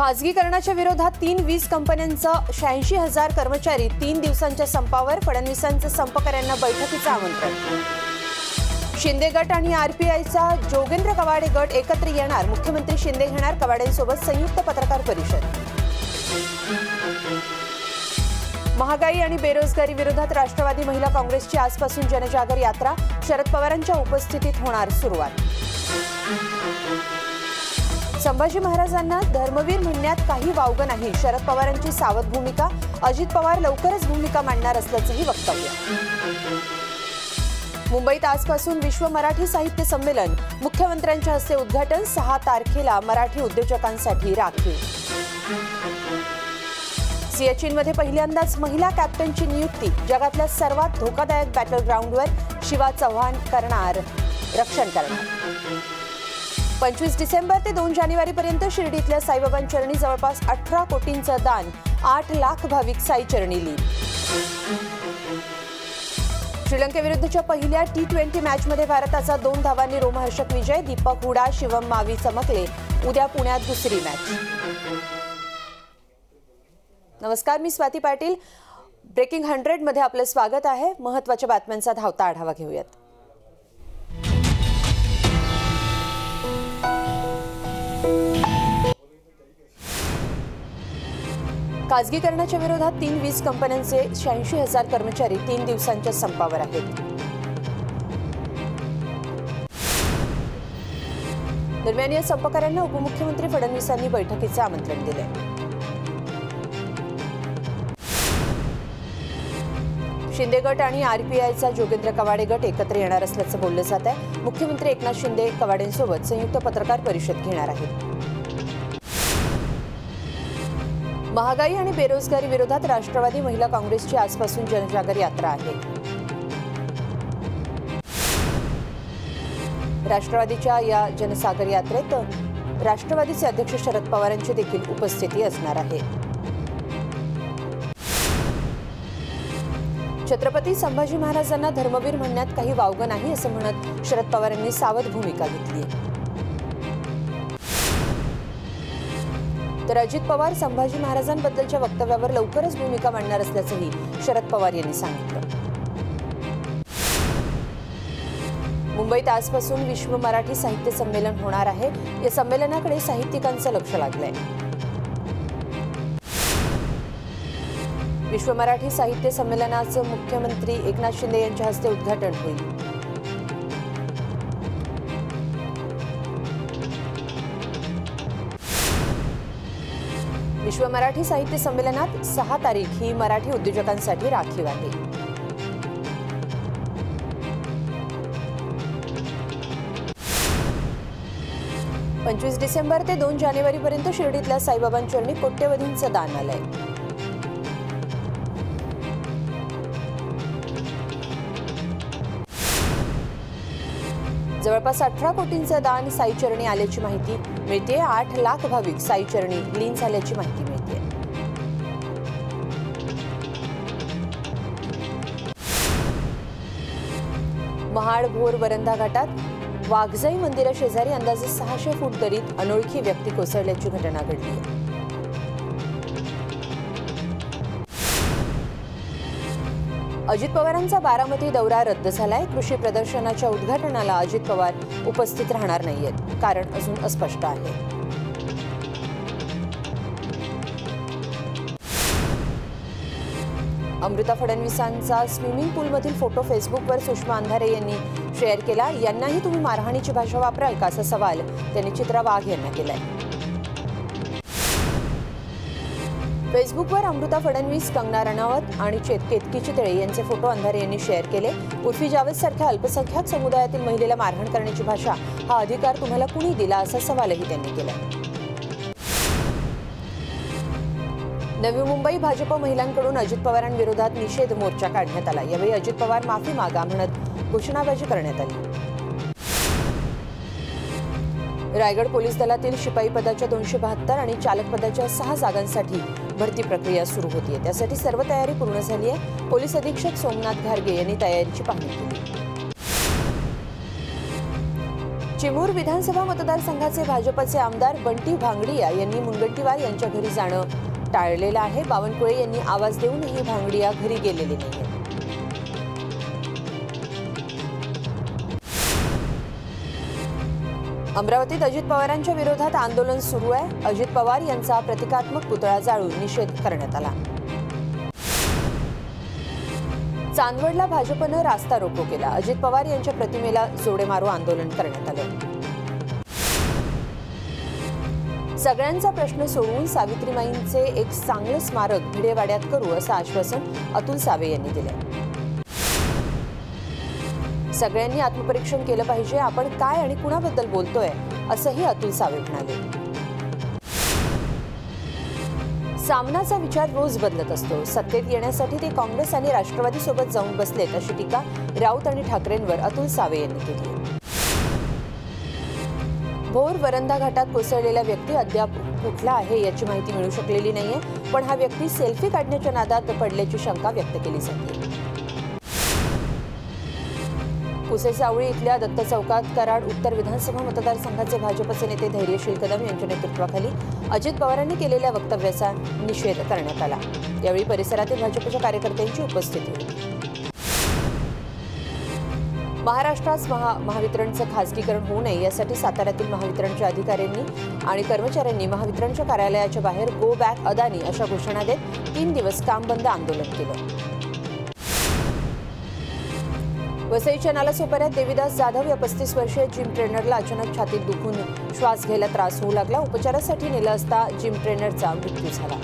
खाजगीकरणाच्या विरोधात 3 वीज कंपन्यांचा 86,000 कर्मचारी 3 दिवसांच्या संपावर, फडणवीसांचं संपकऱ्यांना बैठकीचं आमंत्रण। शिंदे गट आणि आरपीआयचा जोगेंद्र कवाडे गट एकत्र येणार, मुख्यमंत्री शिंदे घेणार कवाडेंसोबत संयुक्त पत्रकार परिषद। महागाई आणि बेरोजगारी विरोधात राष्ट्रवादी महिला काँग्रेसची आजपासून जनजागर यात्रा, शरद पवारांच्या उपस्थितीत होणार सुरुवात। संभाजी महाराजांना धर्मवीर म्हणण्यात काही वावग नाही, शरद पवारांची सावध भूमिका, अजित पवार लवकरच भूमिका मांडणार असल्याचंही वक्तव्य। मुंबईत आजपासून विश्व मराठी साहित्य संमेलन, मुख्यमंत्र्यांच्या हस्ते उद्घाटन, 6 तारखेला मराठी उद्योजकांसाठी राखीव। सियाचीनमध्ये पहिल्यांदाच महिला कॅप्टनची नियुक्ती, जगातल्या सर्वात धोकादायक बॅटल ग्राउंडवर शिवा चव्हाण करणार रक्षण करणार। 25 डिसेंबर ते 2 जानेवारीपर्यंत शिर्डीतल्या साईबाबांचरणी जवळपास 18 कोटींचं दान, 8 लाख भाविक साईचरणी लीन। श्रीलंकेविरुद्धच्या पहिल्या T20 मॅचमध्ये भारताचा 2 धावांनी रोमहर्षक विजय, दीपक हुडा, शिवम मावी चमकले। उद्या पुण्यात दुसरी मॅच। नमस्कार, मी स्वाती पाटील, ब्रेकिंग 100 मध्ये आपलं स्वागत आहे। महत्त्वाच्या बातम्यांचा धावता आढावा घेऊयात। खाजगीकरणाच्या विरोधात 3 वीज कंपन्यांचे 86,000 कर्मचारी 3 दिवसांच्या संपावर आहेत। दरम्यान या संपकऱ्यांना उपमुख्यमंत्री फडणवीसांनी बैठकीचं आमंत्रण दिले। शिंदे गट आणि आरपीआयचा जोगेंद्र कवाडे गट एकत्र येणार असल्याचं बोललं जात आहे, मुख्यमंत्री एकनाथ शिंदे कवाडेंसोबत संयुक्त पत्रकार परिषद घेणार आहेत। महागाई आणि बेरोजगारी विरोधात राष्ट्रवादी महिला काँग्रेसची आजपासून जनजागर यात्रा आहे। राष्ट्रवादीच्या या जनसागर यात्रेत राष्ट्रवादीचे अध्यक्ष शरद पवारांची देखील उपस्थिती असणार आहे। छत्रपती संभाजी महाराजांना धर्मवीर म्हणण्यात काही वावग नाही असं म्हणत शरद पवारांनी सावध भूमिका घेतली। तर अजित पवार संभाजी महाराजांबद्दलच्या वक्तव्यावर लवकरच भूमिका मांडणार असल्याचंही शरद पवार यांनी सांगितलं। मुंबईत आजपासून विश्व मराठी साहित्य संमेलन होणार आहे, या संमेलनाकडे साहित्यिकांचं लक्ष लागलंय। विश्व मराठी साहित्य संमेलनाचं मुख्यमंत्री एकनाथ शिंदे यांच्या हस्ते उद्घाटन होईल। विश्व मराठी साहित्य संमेलनात 6 तारीख ही मराठी उद्योजकांसाठी राखीव आहे। डिसेंबर 25 ते 2 जानेवारीपर्यंत शिर्डीतल्या साईबाबांचरणी कोट्यवधींचं दान आलंय। जवळपास 18 कोटींचं दान साईचरणी आल्याची माहिती मिळते। 8 लाख भाविक साईचरणी लीन झाल्याची माहिती मिळते। महाड भोर वरंधा घाटात वाघजाई मंदिराशेजारी अंदाजे 600 फूट दरीत अनोळखी व्यक्ती कोसळल्याची घटना घडली आहे। अजित पवारांचा बारामती दौरा रद्द झालाय। कृषी प्रदर्शनाच्या उद्घाटनाला अजित पवार उपस्थित राहणार नाहीयेत, कारण अजून अस्पष्ट आहे। अमृता फडणवीसांचा स्विमिंग पूलमधील फोटो फेसबुकवर सुषमा अंधारे यांनी शेअर केला। यांनाही तुम्ही मारहाणीची भाषा वापराल का असा सवाल त्यांनी चित्रा वाघ यांना केलाय। फेसबुकवर अमृता फडणवीस, कंगना राणावत आणि केतकी चितळे यांचे फोटो अंधारे यांनी शेअर केले। उर्फी जावेदसारख्या अल्पसंख्याक समुदायातील महिलेला मारहाण करण्याची भाषा हा अधिकार तुम्हाला कुणी दिला असा सवालही त्यांनी केला। नवी मुंबई भाजप महिलांकडून अजित पवारांविरोधात निषेध मोर्चा काढण्यात आला। यावेळी अजित पवार माफी मागा म्हणत घोषणाबाजी करण्यात आली। रायगड पोलीस दलातील शिपाई पदाच्या 272 आणि चालक पदाच्या 6 जागांसाठी भरती प्रक्रिया सुरू होती आहे। त्यासाठी सर्व तयारी पूर्ण झाली आहे। पोलीस अधीक्षक सोमनाथ घारगे यांनी तयारीची पाहणी केली। चिमूर विधानसभा मतदारसंघाचे भाजपचे आमदार बंटी भांगडिया यांनी मुनगंटीवार यांच्या घरी जाणं टाळलेलं आहे. बावनकुळे यांनी आवाज देऊनही भांगडिया घरी गेलेले नाहीत. अमरावतीत अजित पवारांच्या विरोधात आंदोलन सुरू आहे. अजित पवार यांचा प्रतिकात्मक पुतळा जाळून निषेध करण्यात आला. चांदवडला भाजपनं रास्ता रोको केला. अजित पवार यांच्या प्रतिमेला जोडे मारो आंदोलन करण्यात आलं. सगळ्यांचा प्रश्न सोडवून सावित्रीमाईंचे एक चांगलं स्मारक भिडेवाड्यात करू असं आश्वासन अतुल सावे यांनी दिलं. सगळ्यांनी आत्मपरीक्षण केलं पाहिजे. आपण काय आणि कुणाबद्दल बोलतोय असंही अतुल सावे म्हणाले. सामनाचा विचार रोज बदलत असतो. सत्तेत येण्यासाठी ते काँग्रेस आणि राष्ट्रवादी सोबत जाऊन बसलेत अशी टीका राऊत आणि ठाकरेंवर अतुल सावे यांनी केली. भोर वरंदा घाटात कोसळलेला व्यक्ती अद्याप कुठला आहे याची माहिती मिळू शकलेली नाहीये, पण हा व्यक्ती सेल्फी काढण्याच्या नादात पडल्याची शंका व्यक्त केली जाते. पुसेसावळी इथल्या दत्त चौकात कराड उत्तर विधानसभा मतदारसंघाचे भाजपचे नेते धैर्यशील कदम यांच्या नेतृत्वाखाली अजित पवारांनी केलेल्या वक्तव्याचा निषेध करण्यात आला. यावेळी परिसरातील भाजपच्या कार्यकर्त्यांची उपस्थिती होती. महाराष्ट्रात महावितरणचं खासगीकरण होऊ नये यासाठी साताऱ्यातील महावितरणच्या अधिकाऱ्यांनी आणि कर्मचाऱ्यांनी महावितरणच्या कार्यालयाच्या बाहेर गो बॅक अदानी अशा घोषणा देत 3 दिवस काम बंद आंदोलन केलं. वसईच्या नालासोपाऱ्यात देविदास जाधव या 35 वर्षीय जिम ट्रेनरला अचानक छातीत दुखून श्वास घ्यायला त्रास होऊ लागला. उपचारासाठी नेलं असता जिम ट्रेनरचा मृत्यू झाला.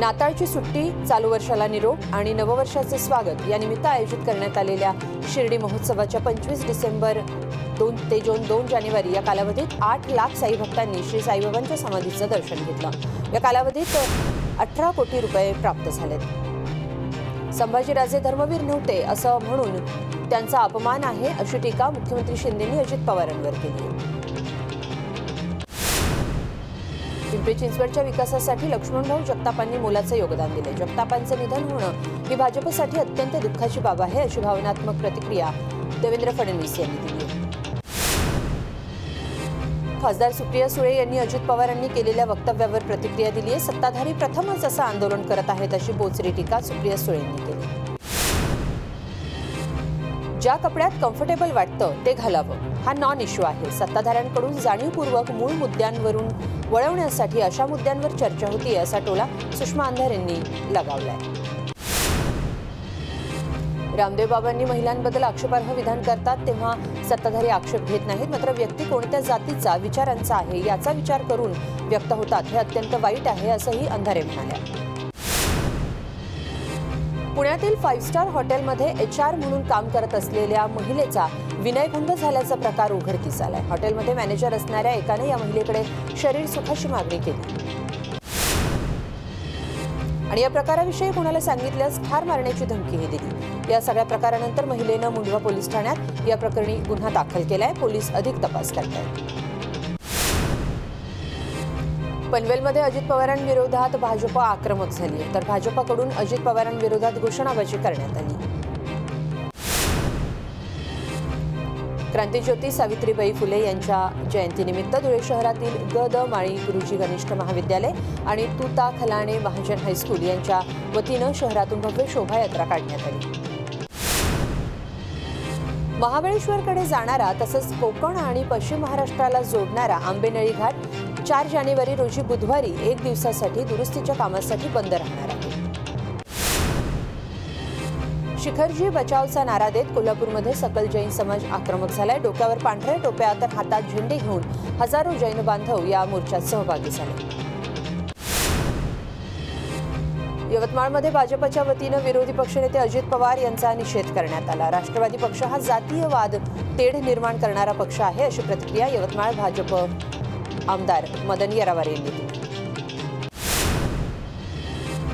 नाताळची सुट्टी, चालू वर्षाला निरोप आणि नववर्षाचे स्वागत या निमित्त आयोजित करण्यात आलेल्या शिर्डी महोत्सवाच्या 25 डिसेंबर ते 2 जानेवारी या कालावधीत 8 लाख साई भक्तांनी श्री साईबाबांच्या समाधीचं दर्शन घेतलं. या कालावधीत 18 कोटी रुपये प्राप्त झालेत. संभाजीराजे धर्मवीर नव्हते असं म्हणून त्यांचा अपमान आहे अशी टीका मुख्यमंत्री शिंदेंनी अजित पवारांवर केली. पिंपरी चिंचवडच्या विकासासाठी लक्ष्मण भाऊ जगतापांनी मोलाचं योगदान दिले. जगतापांचं निधन होणं ही भाजपसाठी अत्यंत दुःखाची बाब आहे अशी भावनात्मक प्रतिक्रिया देवेंद्र फडणवीस यांनी दिली. खासदार सुप्रिया सुळे यांनी अजित पवारांनी केलेल्या वक्तव्यावर प्रतिक्रिया दिली आहे. सत्ताधारी प्रथमच असं आंदोलन करत आहेत अशी बोचरी टीका सुप्रिया सुळे यांनी केली. ज्या कपड्यात कम्फर्टेबल वाटतं ते घालावं हा नॉन इश्यू आहे. सत्ताधाऱ्यांकडून जाणीवपूर्वक मूळ मुद्द्यांवरून वळवण्यासाठी अशा मुद्द्यांवर चर्चा होती असा टोला सुषमा अंधारे यांनी लगावलाय. रामदेव बाबांनी महिलांबद्दल आक्षेपार्ह विधान करतात तेव्हा सत्ताधारी आक्षेप घेत नाहीत, मात्र व्यक्ती कोणत्या जातीचा विचारांचा आहे याचा विचार करून व्यक्त होतात हे अत्यंत वाईट आहे असंही अंधारे म्हणाल्या. पुण्यातील 5 स्टार हॉटेलमध्ये HR म्हणून काम करत असलेल्या महिलेचा विनयभंग झाल्याचा प्रकार उघडकीस आलाय. हॉटेलमध्ये मॅनेजर असणाऱ्या एकाने या महिलेकडे शरीर सुखाची मागणी केली आणि या प्रकाराविषयी कोणाला सांगितल्यास ठार मारण्याची धमकीही दिली. या सगळ्या प्रकारानंतर महिलेनं मुंढवा पोलीस ठाण्यात या प्रकरणी गुन्हा दाखल केलाय. पोलीस अधिक तपास करतायत. पनवेलमध्ये अजित पवारांविरोधात भाजप आक्रमक झाली आहे, तर भाजपकडून अजित पवारांविरोधात घोषणाबाजी करण्यात आली. क्रांतिज्योती सावित्रीबाई फुले यांच्या जयंतीनिमित्त धुळे शहरातील ग.द. माळी गुरुजी कनिष्ठ महाविद्यालय आणि तुता खलाणे महाजन हायस्कूल यांच्या वतीनं शहरातून भव्य शोभायात्रा काढण्यात आली. महाबळेश्वरकडे जाणारा तसंच कोकण आणि पश्चिम महाराष्ट्राला जोडणारा आंबेनळी घाट 4 जानेवारी रोजी बुधवारी 1 दिवसासाठी दुरुस्तीच्या कामासाठी बंद राहणार आहे. शिखरजी बचावचा नारा देत कोल्हापूरमध्ये सकल जैन समाज आक्रमक झालाय. डोक्यावर पांढऱ्या टोप्या तर हातात झेंडे घेऊन हजारो जैन बांधव या मोर्चात सहभागी झाले. यवतमाळमध्ये भाजपच्या वतीनं विरोधी पक्षनेते अजित पवार यांचा निषेध करण्यात आला. राष्ट्रवादी पक्ष हा जातीयवाद तेढ निर्माण करणारा पक्ष आहे अशी प्रतिक्रिया यवतमाळ भाजप आमदार मदन येरावार यांनी दिली.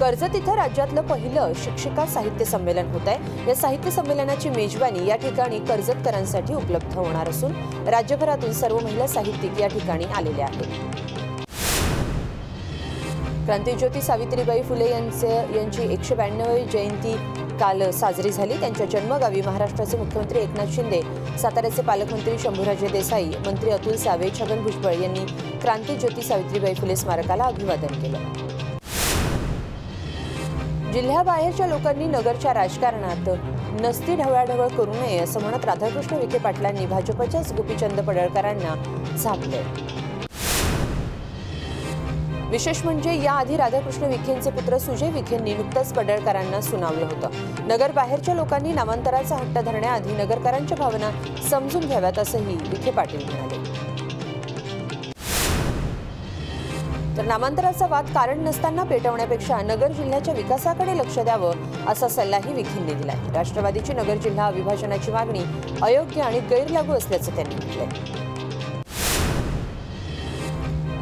कर्जत इथं राज्यातलं पहिलं शिक्षिका साहित्य संमेलन होत आहे. या साहित्य संमेलनाची मेजवानी या ठिकाणी कर्जतकरांसाठी उपलब्ध होणार असून राज्यभरातून सर्व महिला साहित्यिक या ठिकाणी आलेल्या आहेत. क्रांतिज्योती सावित्रीबाई फुले यांची 192वी जयंती काल साजरी झाली। त्यांच्या जन्मगावी महाराष्ट्राचे मुख्यमंत्री एकनाथ शिंदे, साताऱ्याचे पालकमंत्री शंभुराजे देसाई, मंत्री अतुल सावे, छगन भुजबळ यांनी क्रांतिज्योती सावित्रीबाई फुले स्मारकाला अभिवादन केलं। जिल्ह्याबाहेरच्या लोकांनी नगरच्या राजकारणात नसती ढवळाढवळ करू नये असं म्हणत राधाकृष्ण विखे पाटलांनी भाजपच्याच गोपीचंद पडळकरांना झापलं। विशेष म्हणजे याआधी राधाकृष्ण विखेंचे पुत्र सुजय विखेंनी नुकतंच पडळकरांना सुनावलं होतं। नगरबाहेरच्या लोकांनी नामांतराचा हट्ट धरण्याआधी नगरकरांच्या भावना समजून घ्याव्यात असंही विखे पाटील म्हणाले। तर नामांतराचा वाद कारण नसताना पेटवण्यापेक्षा नगर जिल्ह्याच्या विकासाकडे लक्ष द्यावं असा सल्लाही विखेंनी दिलाय। राष्ट्रवादीची नगर जिल्हा विभाजनाची मागणी अयोग्य आणि गैरलागू असल्याचं त्यांनी म्हटलंय।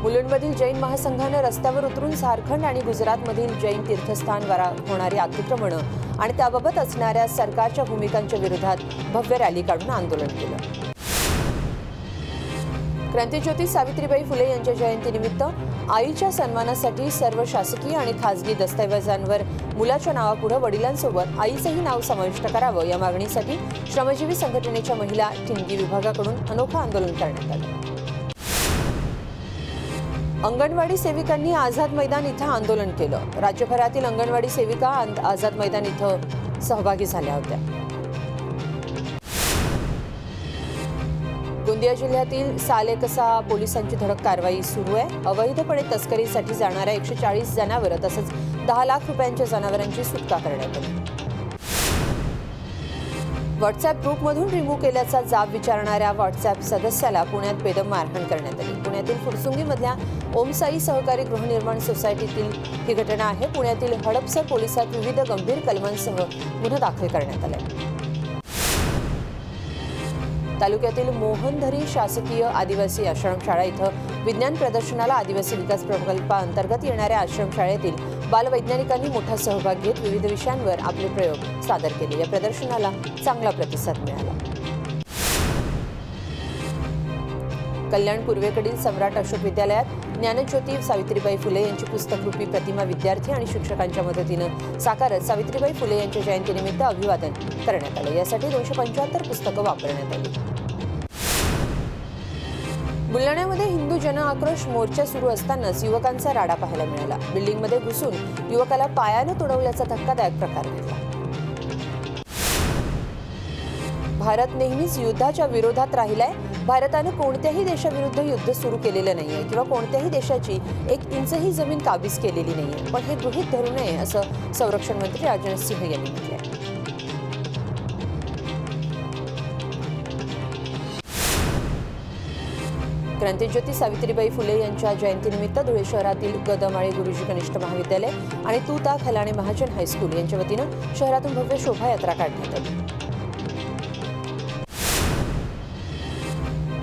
मुलुंडमधील जैन महासंघानं रस्त्यावर उतरून झारखंड आणि गुजरातमधील जैन तीर्थस्थानवर होणारी अतिक्रमणं आणि त्याबाबत असणाऱ्या सरकारच्या भूमिकांच्या विरोधात भव्य रॅली काढून आंदोलन केलं। क्रांतिज्योती सावित्रीबाई फुले यांच्या जयंतीनिमित्त आईच्या सन्मानासाठी सर्व शासकीय आणि खासगी दस्तऐवजांवर मुलाच्या नावापुढे वडिलांसोबत आईचंही नाव समाविष्ट करावं या मागणीसाठी श्रमजीवी संघटनेच्या महिला ठिणगी विभागाकडून अनोखं आंदोलन करण्यात आलं। अंगणवाडी सेविकांनी आझाद मैदान इथं आंदोलन केलं। राज्यभरातील अंगणवाडी सेविका आझाद मैदान इथं सहभागी झाल्या होत्या। गोंदिया जिल्ह्यातील सालेकसा पोलिसांची धडक कारवाई सुरू आहे। अवैधपणे तस्करीसाठी जाणाऱ्या 140 जनावर तसंच 10 लाख रुपयांच्या जनावरांची सुटका करण्यात आली। व्हॉट्सअप ग्रुपमधून रिमूव्ह केल्याचा जाब विचारणाऱ्या व्हॉट्सअप सदस्याला पुण्यात बेदम मारहाण करण्यात आली। पुण्यातील फुरसुंगीमधल्या ओमसाई सहकारी गृहनिर्माण सोसायटीतील ही घटना आहे। पुण्यातील हडपसर पोलिसात विविध गंभीर कलमांसह गुन्हा दाखल करण्यात आला। तालुक्यातील मोहनधरी शासकीय आदिवासी आश्रमशाळा इथं विज्ञान प्रदर्शनाला आदिवासी विकास प्रकल्पाअंतर्गत येणाऱ्या आश्रमशाळेतील बालवैज्ञानिकांनी मोठा सहभाग घेत विविध विषयांवर आपले प्रयोग सादर केले। या प्रदर्शनाला चांगला प्रतिसाद मिळाला। कल्याण पूर्वेकडील सम्राट अशोक विद्यालयात ज्ञानज्योती सावित्रीबाई फुले यांची पुस्तकरूपी प्रतिमा विद्यार्थी आणि शिक्षकांच्या मदतीनं साकारत सावित्रीबाई फुले यांच्या जयंतीनिमित्त अभिवादन करण्यात आलं। यासाठी 275 पुस्तकं वापरण्यात आली। बुलढाण्यामध्ये हिंदू जनआक्रोश मोर्चा सुरू असतानाच युवकांचा राडा पाहायला मिळाला। बिल्डिंगमध्ये घुसून युवकाला पायानं तुडवल्याचा धक्कादायक प्रकार घडला। भारत नेहमीच युद्धाच्या विरोधात राहिलाय। भारताने कोणत्याही देशाविरुद्ध युद्ध सुरू केलेलं नाहीये किंवा कोणत्याही देशाची एक इंचही जमीन काबीज केलेली नाहीये, पण हे गृहीत धरू नये असं संरक्षण मंत्री राजनाथ सिंह यांनी म्हटलंय। क्रांतिज्योती सावित्रीबाई फुले यांच्या जयंतीनिमित्त धुळे शहरातील गदमाळे गुरुजी कनिष्ठ महाविद्यालय आणि तुता खलाणे महाजन हायस्कूल यांच्या वतीनं शहरातून भव्य शोभायात्रा काढण्यात आली।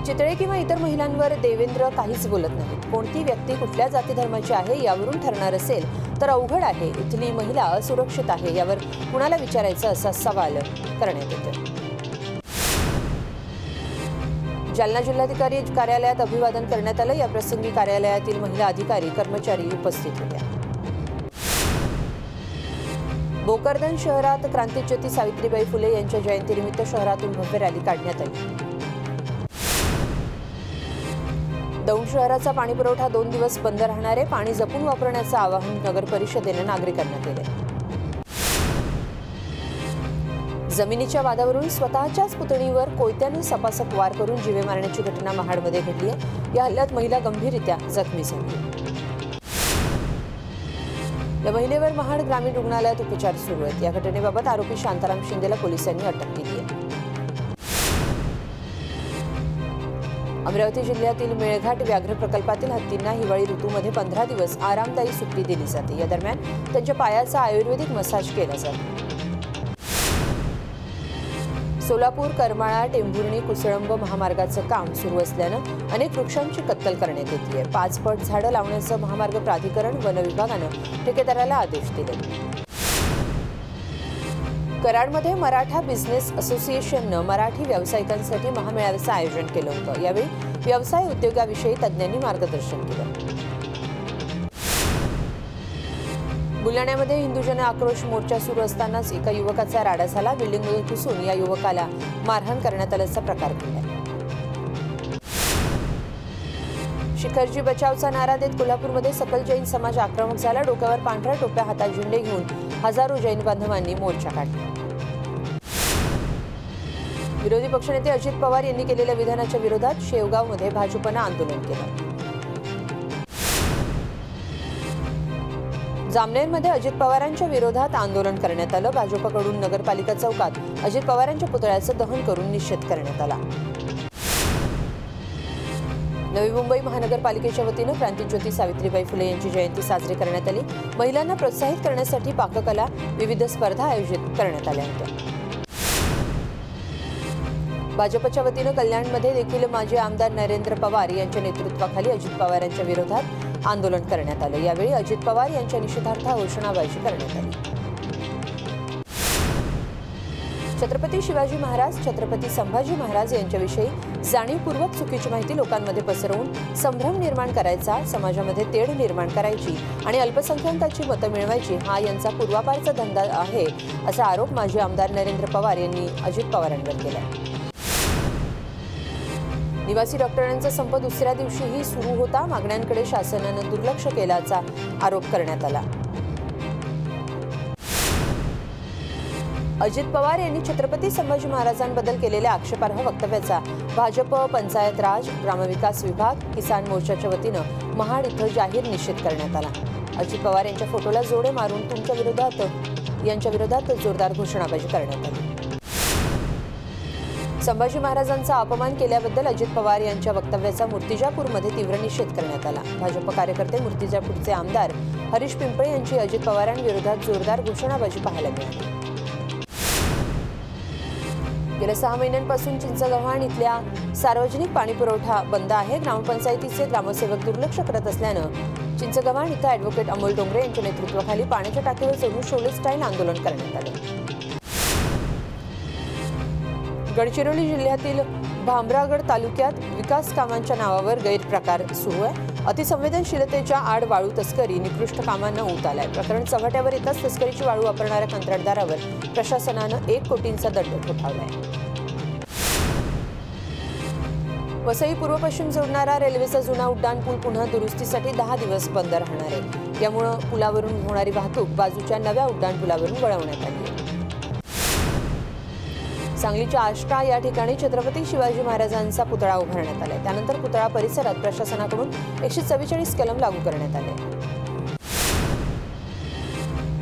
चितळे किंवा इतर महिलांवर देवेंद्र काहीच बोलत नाहीत। कोणती व्यक्ती कुठल्या जातीधर्माची आहे यावरून ठरणार असेल तर अवघड आहे। इथली महिला असुरक्षित आहे यावर कुणाला विचारायचं असा सवाल करण्यात येतो। जालना जिल्हाधिकारी कार्यालयात अभिवादन करण्यात आलं। याप्रसंगी कार्यालयातील महिला अधिकारी कर्मचारी उपस्थित होत्या। भोकरदन शहरात क्रांतिज्योती सावित्रीबाई फुले यांच्या जयंतीनिमित्त शहरातून भव्य रॅली काढण्यात आली। दौंड शहराचा पाणीपुरवठा 2 दिवस बंद राहणार आहे। पाणी जपून वापरण्याचं आवाहन नगर परिषदेनं नागरिकांना केलं। जमिनीच्या वादावरून स्वतःच्याच पुतणीवर कोयत्यानं सपासप वार करून जीवे मारण्याची घटना महाडमध्ये घडली आहे। या हल्ल्यात महिला गंभीररित्या जखमी झाली। या महिलेवर महाड ग्रामीण रुग्णालयात उपचार सुरू आहेत। या घटनेबाबत आरोपी शांताराम शिंदेला पोलिसांनी अटक केली आहे। अमरावती जिल्ह्यातील मेळघाट व्याघ्र प्रकल्पातील हत्तींना हिवाळी ऋतूमध्ये 15 दिवस आरामदायी सुट्टी दिली जाते। या दरम्यान त्यांच्या पायाचा आयुर्वेदिक मसाज केला जातो। सोलापूर करमाळा टेंभुर्णी कुसळंब महामार्गाचं काम सुरू असल्यानं अनेक वृक्षांची कत्तल करण्यात येते। 5 पट झाडं लावण्याचं महामार्ग प्राधिकरण वन विभागानं ठेकेदाराला आदेश दिले। कराडमध्ये मराठा बिझनेस असोसिएशननं मराठी व्यावसायिकांसाठी महामेळाव्याचं आयोजन केलं होतं। यावेळी व्यवसाय उद्योगाविषयी तज्ज्ञांनी मार्गदर्शन केलं। बुलढाण्यामध्ये हिंदुजन आक्रोश मोर्चा सुरू असतानाच एका युवकाचा राडा झाला। बिल्डिंगमधून घुसून या युवकाला मारहाण करण्यात आल्याचा प्रकार घडला। शिखरजी बचावचा नारा देत कोल्हापूरमध्ये सकल जैन समाज आक्रमक झाला। डोक्यावर पांढऱ्या टोप्या हातात झेंडे घेऊन हजारो जैन बांधवांनी मोर्चा काढला। विरोधी पक्षनेते अजित पवार यांनी केलेल्या विधानाच्या विरोधात शेवगावमध्ये भाजपनं आंदोलन केलं। जामनेरमध्ये अजित पवारांच्या विरोधात आंदोलन करण्यात आलं। भाजपकडून नगरपालिका चौकात अजित पवारांच्या पुतळ्याचं दहन करून निषेध करण्यात आला। नवी मुंबई महानगरपालिकेच्या वतीनं क्रांतिज्योती सावित्रीबाई फुले यांची जयंती साजरी करण्यात आली। महिलांना प्रोत्साहित करण्यासाठी पाककला विविध स्पर्धा आयोजित करण्यात आल्या होत्या। भाजपच्या वतीनं कल्याणमध्ये देखील माजी आमदार नरेंद्र पवार यांच्या नेतृत्वाखाली अजित पवार यांच्या विरोधात आंदोलन करण्यात आलं। यावेळी अजित पवार यांच्या निषेधार्थ घोषणाबाजी करण्यात आली। छत्रपती शिवाजी महाराज, छत्रपती संभाजी महाराज यांच्याविषयी जाणीवपूर्वक चुकीची माहिती लोकांमध्ये पसरवून संभ्रम निर्माण करायचा, समाजामध्ये तेढ निर्माण करायची आणि अल्पसंख्याकांची मतं मिळवायची हा यांचा पूर्वापारचा धंदा आहे असा आरोप माजी आमदार नरेंद्र पवार यांनी अजित पवारांवर केला। निवासी डॉक्टरांचा संप दुसऱ्या दिवशीही सुरू होता। मागण्यांकडे शासनानं दुर्लक्ष केल्याचा आरोप करण्यात आला। अजित पवार यांनी छत्रपती संभाजी महाराजांबद्दल केलेल्या आक्षेपार्ह वक्तव्याचा भाजप, पंचायत राज, ग्रामविकास विभाग, किसान मोर्चाच्या वतीनं महाड इथं जाहीर निषेध करण्यात आला। अजित पवार यांच्या फोटोला जोडे मारून यांच्या विरोधात जोरदार घोषणाबाजी करण्यात आली। संभाजी महाराजांचा अपमान केल्याबद्दल अजित पवार यांच्या वक्तव्याचा मूर्तिजापूरमध्ये तीव्र निषेध करण्यात आला। भाजप कार्यकर्ते मूर्तिजापूरचे आमदार हरीश पिंपळे यांची अजित पवारांविरोधात जोरदार घोषणाबाजी पाहायला मिळाली। गेल्या 6 महिन्यांपासून चिंचगव्हाण इथल्या सार्वजनिक पाणीपुरवठा बंद आहे। ग्रामपंचायतीचे ग्रामसेवक दुर्लक्ष करत असल्यानं चिंचगव्हाण इथं ॲडव्होकेट अमोल डोंगरे यांच्या नेतृत्वाखाली पाण्याच्या टाकीवर चढून शोले स्टाईल आंदोलन करण्यात आलं। गडचिरोली जिल्ह्यातील भामरागड तालुक्यात विकास कामांच्या नावावर गैरप्रकार सुरू आहे। अतिसंवेदनशीलतेच्या आड वाळू तस्करी, निकृष्ट कामांना ऊत आलाय। प्रकरण चव्हाट्यावर येताच तस्करीची वाळू वापरणाऱ्या कंत्राटदारावर प्रशासनानं 1 कोटींचा दंड ठोठावलाय। वसई पूर्व पश्चिम जोडणारा रेल्वेचा जुना उड्डाणपूल पुन्हा दुरुस्तीसाठी 10 दिवस बंद राहणार आहे। यामुळे पुलावरून होणारी वाहतूक बाजूच्या नव्या उड्डाणपुलावरून वळवण्यात आली आहे। सांगलीच्या आष्टा या ठिकाणी छत्रपती शिवाजी महाराजांचा पुतळा उभारण्यात आला। त्यानंतर पुतळा परिसरात प्रशासनाकडून 144 कलम लागू करण्यात आले।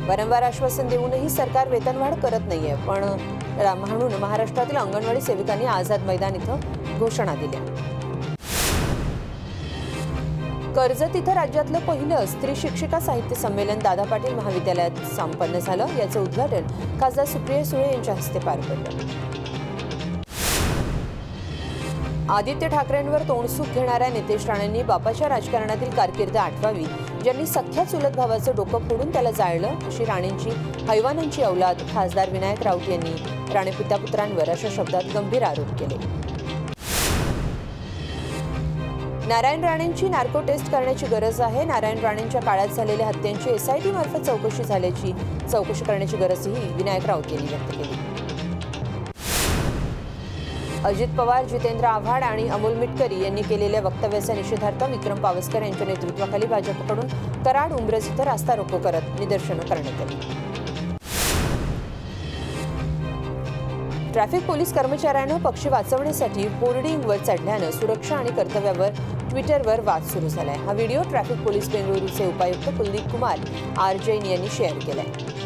वारंवार आश्वासन देऊनही सरकार वेतनवाढ करत नाहीये पण म्हणून महाराष्ट्रातील अंगणवाडी सेविकांनी आझाद मैदान इथं घोषणा दिल्या। कर्जत इथं राज्यातलं पहिलं स्त्री शिक्षिका साहित्य संमेलन दादा पाटील महाविद्यालयात संपन्न झालं। याचं उद्घाटन खासदार सुप्रिया सुळे यांच्या हस्ते पार पडलं। आदित्य ठाकरेंवर तोंडसूक घेणाऱ्या नितेश राणेंनी बापाच्या राजकारणातील कारकीर्द आठवावी, ज्यांनी सख्या चुलत भावाचं डोकं फोडून त्याला जाळलं अशी राणेंची हैवानांची औलाद खासदार विनायक राऊत यांनी राणे पितापुत्रांवर अशा शब्दात गंभीर आरोप केले। नारायण राणेंची नार्को टेस्ट करण्याची गरज आहे। नारायण राणेंच्या काळात झालेल्या हत्यांची एसआयटीमार्फत चौकशी करण्याची गरजही विनायक राऊत यांनी व्यक्त केली। अजित पवार, जितेंद्र आव्हाड आणि अमोल मिटकरी यांनी केलेल्या वक्तव्याचा निषेधार्थ विक्रम पावस्कर यांच्या नेतृत्वाखाली भाजपकडून कराड, उंब्रज इथं रास्ता रोको करत निदर्शनं करण्यात आली। ट्रॅफिक पोलीस कर्मचाऱ्यानं पक्षी वाचवण्यासाठी बोर्डिंगवर चढल्यानं सुरक्षा आणि कर्तव्यावर ट्विटरवर वाद सुरू झालाय। हा व्हिडिओ ट्रॅफिक पोलीस बेंगळुरूचे उपायुक्त कुलदीप कुमार आर जैन यांनी शेअर केलाय।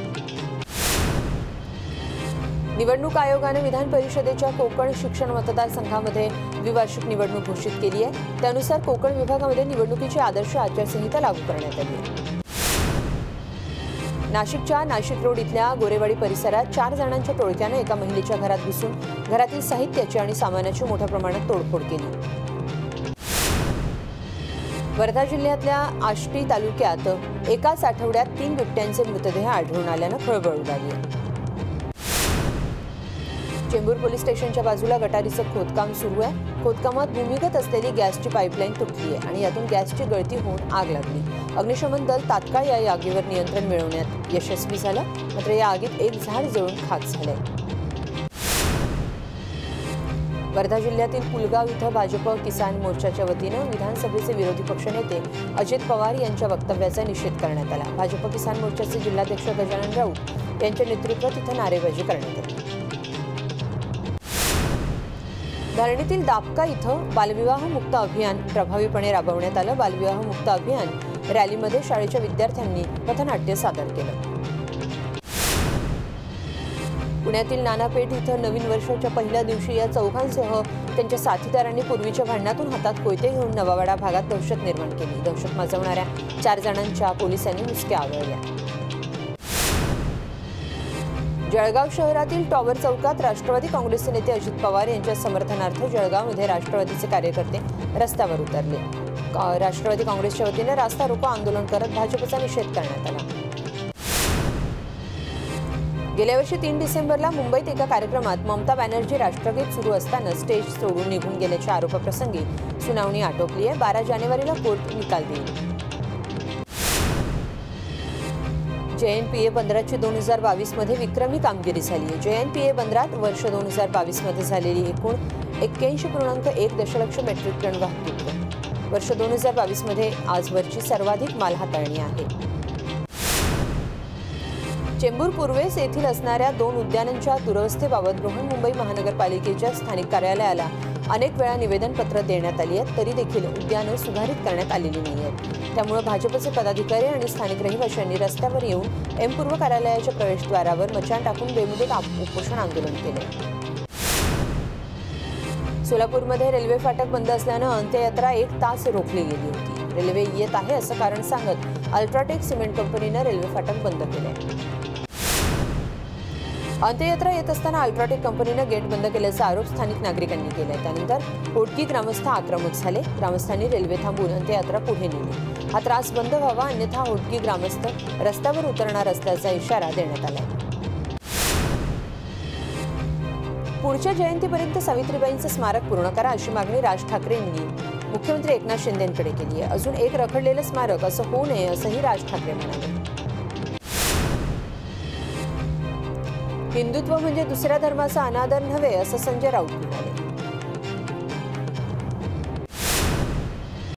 निवडणूक आयोगानं विधान परिषदेच्या कोकण शिक्षण मतदारसंघामध्ये द्विवार्षिक निवडणूक घोषित केली आहे। त्यानुसार कोकण विभागामध्ये निवडणुकीची आदर्श आचारसंहिता लागू करण्यात आली आहे। नाशिकच्या नाशिक रोड इथल्या गोरेवाडी परिसरात 4 जणांच्या टोळक्यानं एका महिलेच्या घरात घुसून घरातील साहित्याची आणि सामानाची मोठ्या प्रमाणात तोडफोड केली। वर्धा जिल्ह्यातल्या आष्टी तालुक्यात एकाच आठवड्यात 3 बिबट्यांचे मृतदेह आढळून आल्यानं खळबळ उडाली। चेंबूर पोलीस स्टेशनच्या बाजूला गटारीचं खोदकाम सुरू आहे. खोदकामात भूमिगत असलेली गॅसची पाईपलाईन तुटली आहे आणि यातून गॅसची गळती होऊन आग लागली. अग्निशमन दल तात्काळ या आगीवर नियंत्रण मिळवण्यात यशस्वी झालं, मात्र या आगीत एक झाड जळून खाक झालंय. वर्धा जिल्ह्यातील पुलगाव इथं भाजप किसान मोर्चाच्या वतीने विधानसभेचे विरोधी पक्षनेते अजित पवार यांच्या वक्तव्याचा निषेध करण्यात आला. भाजप किसान मोर्चाचे जिल्हाध्यक्ष गजानन राऊत यांच्या नेतृत्वात इथं नारेबाजी करण्यात आली. धरणीतील दापका इथं बालविवाह मुक्त अभियान प्रभावीपणे राबवण्यात आलं. बालविवाह मुक्त अभियान रॅलीमध्ये शाळेच्या विद्यार्थ्यांनी पथनाट्य सादर केलं. पुण्यातील नानापेठ इथं नवीन वर्षाच्या पहिल्या दिवशी या चौघांसह त्यांच्या साथीदारांनी पूर्वीच्या भांडणातून हातात कोयते घेऊन नवावाडा भागात दहशत निर्माण केली. दहशत माजवणाऱ्या 4 जणांच्या पोलिसांनी मुसक्या आवळल्या. जळगाव शहरातील टॉवर चौकात राष्ट्रवादी काँग्रेसचे नेते अजित पवार यांच्या समर्थनार्थ जळगावमध्ये राष्ट्रवादीचे कार्यकर्ते रस्त्यावर उतरले. राष्ट्रवादी काँग्रेसच्या वतीने रास्ता रोको आंदोलन करत भाजपचा निषेध करण्यात आला. गेल्या वर्षी 3 डिसेंबरला मुंबईत एका कार्यक्रमात ममता बॅनर्जी राष्ट्रगीत सुरू असताना स्टेज सोडून निघून गेल्याच्या आरोपाप्रसंगी सुनावणी आटोपली आहे. 12 जानेवारीला कोर्ट निकाल देईल. जेएनपीए बंदराची 2022 मध्ये विक्रमी कामगिरी झाली आहे. जेएनपीए बंदरात वर्ष 2022 मध्ये झालेली एकूण 81.1 दशलक्ष मेट्रिक टन वाहतूक वर्ष 2022 मध्ये आजवरची सर्वाधिक माल हाताळणी आहे. चेंबूर पूर्वेस येथील असणाऱ्या 2 उद्यानांच्या दुरवस्थेबाबत बृहन्मुंबई महानगरपालिकेच्या स्थानिक कार्यालयाला अनेक वेळा निवेदनपत्र देण्यात आली आहेत, तरी देखील उद्यानं सुधारित करण्यात आलेली नाही आहेत. त्यामुळे भाजपचे पदाधिकारी आणि स्थानिक रहिवाशांनी रस्त्यावर येऊन एमपूर्व कार्यालयाच्या प्रवेशद्वारावर मचाण टाकून बेमुदत उपोषण आंदोलन केले. सोलापूरमध्ये रेल्वे फाटक बंद असल्यानं अंत्ययात्रा 1 तास रोखली गेली होती. रेल्वे येत आहे असं कारण सांगत अल्ट्राटेक सिमेंट कंपनीनं रेल्वे फाटक बंद केले. अंत्ययात्रा येत असताना अल्ट्राटेक कंपनीनं गेट बंद केल्याचा आरोप स्थानिक नागरिकांनी केला. त्यानंतर ओटकी ग्रामस्थ आक्रमक झाले. ग्रामस्थांनी रेल्वे थांबून अंत्ययात्रा पुढे नेली. हा त्रास बंद व्हावा, अन्यथा ओटकी ग्रामस्थ रस्त्यावर उतरणार असल्याचा इशारा देण्यात आला. पुढच्या जयंतीपर्यंत सावित्रीबाईंचं स्मारक पूर्ण करा अशी मागणी राज ठाकरे यांनी मुख्यमंत्री एकनाथ शिंदेकडे केली आहे. अजून एक रखडलेलं स्मारक असं होऊ नये असंही राज ठाकरे म्हणाले. हिंदुत्व म्हणजे दुसऱ्या धर्माचा अनादर नव्हे असं संजय राऊत म्हणाले.